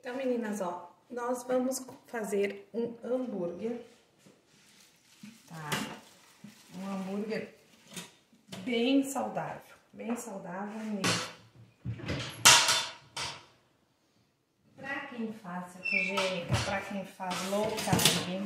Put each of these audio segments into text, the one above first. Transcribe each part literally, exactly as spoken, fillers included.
Então, meninas, ó, nós vamos fazer um hambúrguer, tá? Um hambúrguer bem saudável, bem saudável mesmo. Pra quem faz cetogênica, pra quem faz low carb,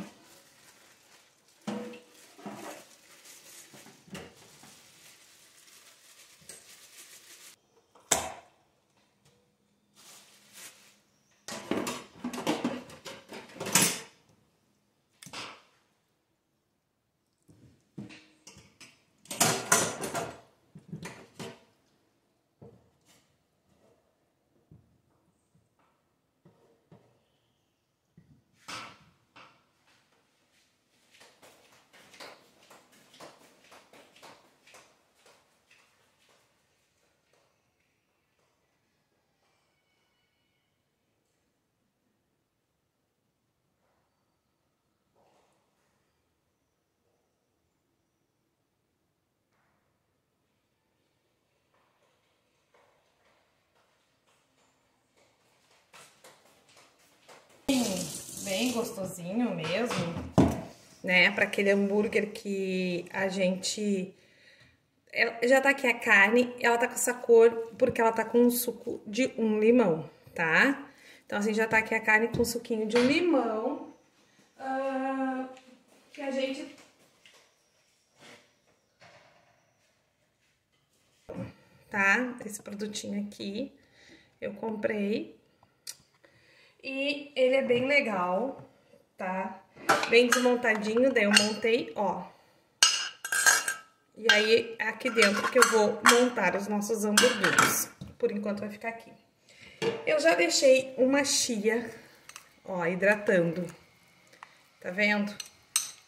bem gostosinho mesmo, né? Para aquele hambúrguer que a gente... Já tá aqui a carne, ela tá com essa cor porque ela tá com um suco de um limão, tá? Então, assim, já tá aqui a carne com um suquinho de um limão, uh, que a gente... Tá? Esse produtinho aqui eu comprei. E ele é bem legal, tá? Bem desmontadinho, daí eu montei, ó. E aí, é aqui dentro que eu vou montar os nossos hambúrgueres. Por enquanto vai ficar aqui. Eu já deixei uma chia, ó, hidratando. Tá vendo?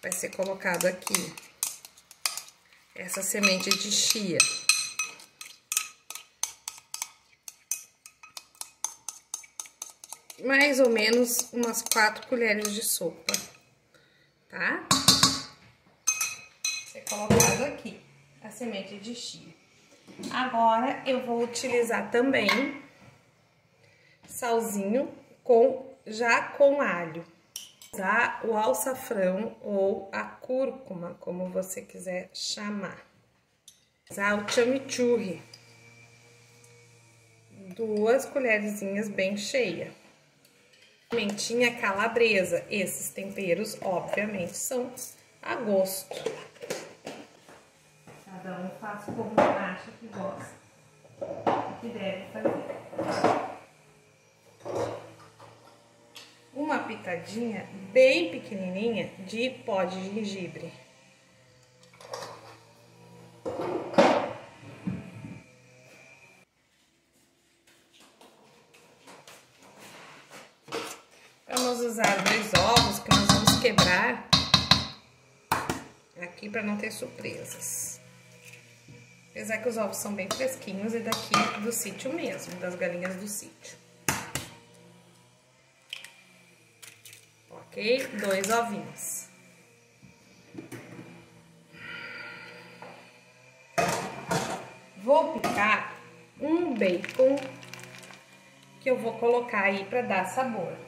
Vai ser colocado aqui. Essa semente de chia. Mais ou menos umas quatro colheres de sopa, tá? Você colocado aqui a semente de chia. Agora eu vou utilizar também salzinho com já com alho. Usar o alçafrão ou a cúrcuma, como você quiser chamar. Usar o chimichurri. Duas colherzinhas bem cheias. Pimentinha calabresa, esses temperos, obviamente, são a gosto. Cada um faz como acha que gosta, que deve fazer. Uma pitadinha bem pequenininha de pó de gengibre. Vamos usar dois ovos que nós vamos quebrar aqui para não ter surpresas. Apesar que os ovos são bem fresquinhos e daqui do sítio mesmo, das galinhas do sítio. Ok? Dois ovinhos. Vou picar um bacon que eu vou colocar aí para dar sabor.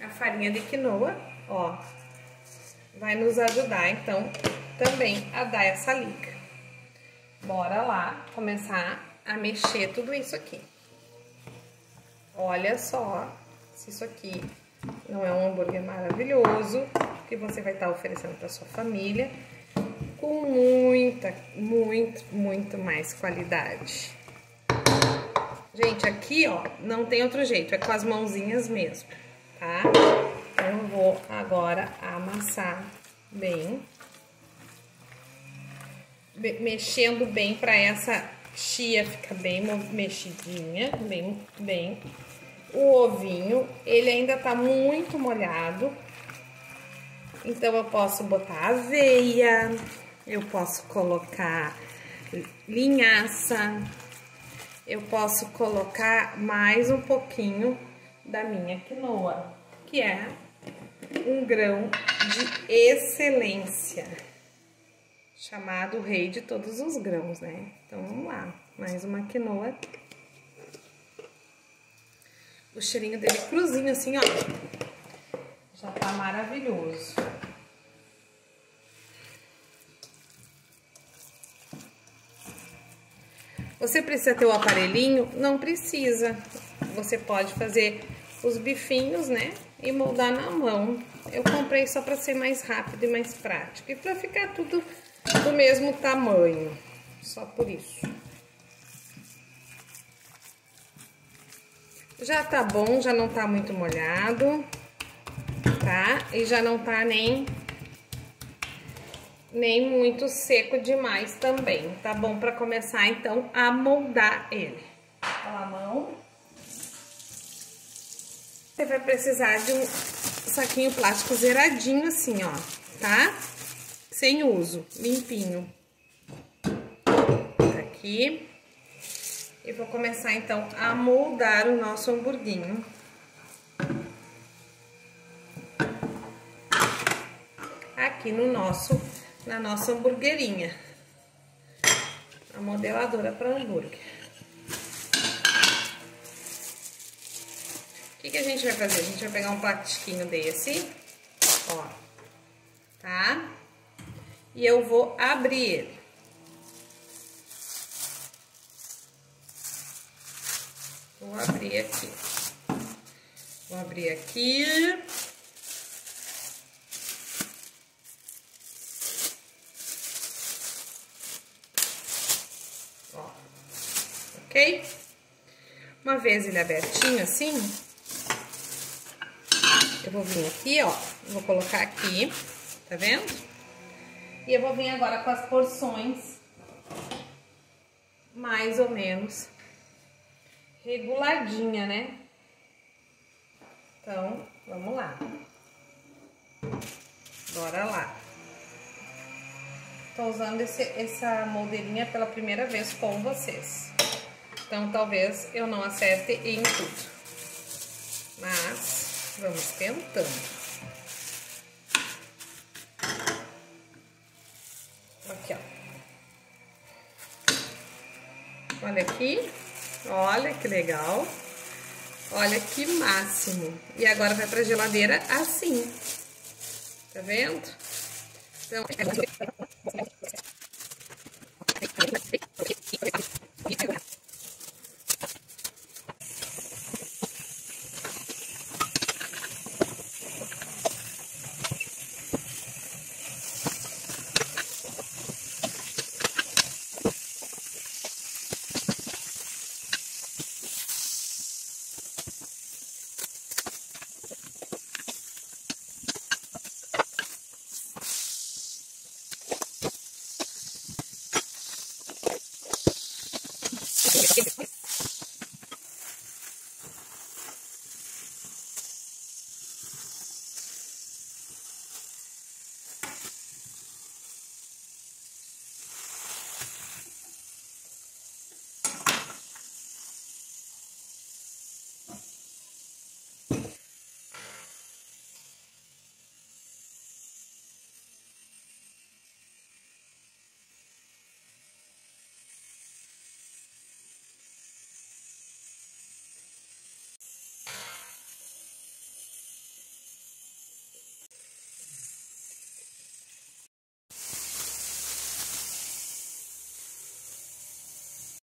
A farinha de quinoa, ó, vai nos ajudar então também a dar essa liga. Bora lá começar a mexer tudo isso aqui. Olha só se isso aqui não é um hambúrguer maravilhoso que você vai estar oferecendo para sua família, com muita, muito, muito mais qualidade. Gente, aqui, ó, não tem outro jeito, é com as mãozinhas mesmo, tá? Então, eu vou agora amassar bem, mexendo bem para essa chia ficar bem mexidinha, bem, bem o ovinho, ele ainda tá muito molhado. Então, eu posso botar aveia, eu posso colocar linhaça, eu posso colocar mais um pouquinho da minha quinoa, que é um grão de excelência, chamado rei de todos os grãos, né? Então, vamos lá, mais uma quinoa. O cheirinho dele cruzinho, assim, ó, já tá maravilhoso. Você precisa ter o aparelhinho? Não precisa. Você pode fazer os bifinhos, né? E moldar na mão. Eu comprei só para ser mais rápido e mais prático. E para ficar tudo do mesmo tamanho. Só por isso. Já tá bom, já não tá muito molhado, tá? E já não tá nem... nem muito seco demais também. Tá bom pra começar, então, a moldar ele. Com a mão. Você vai precisar de um saquinho plástico zeradinho assim, ó, tá? Sem uso, limpinho. Aqui. E vou começar, então, a moldar o nosso hamburguinho. Aqui no nosso... na nossa hamburguerinha, a modeladora para hambúrguer. O que que a gente vai fazer? A gente vai pegar um plastiquinho desse, ó, tá? E eu vou abrir ele. Vou abrir aqui. Vou abrir aqui... Ok? Uma vez ele abertinho assim, eu vou vir aqui, ó, vou colocar aqui, tá vendo? E eu vou vir agora com as porções, mais ou menos, reguladinha, né? Então, vamos lá. Bora lá. Tô usando esse, essa moldeirinha pela primeira vez com vocês. Então, talvez eu não acerte em tudo. Mas, vamos tentando. Aqui, ó. Olha aqui. Olha que legal. Olha que máximo. E agora vai pra geladeira assim. Tá vendo? Então...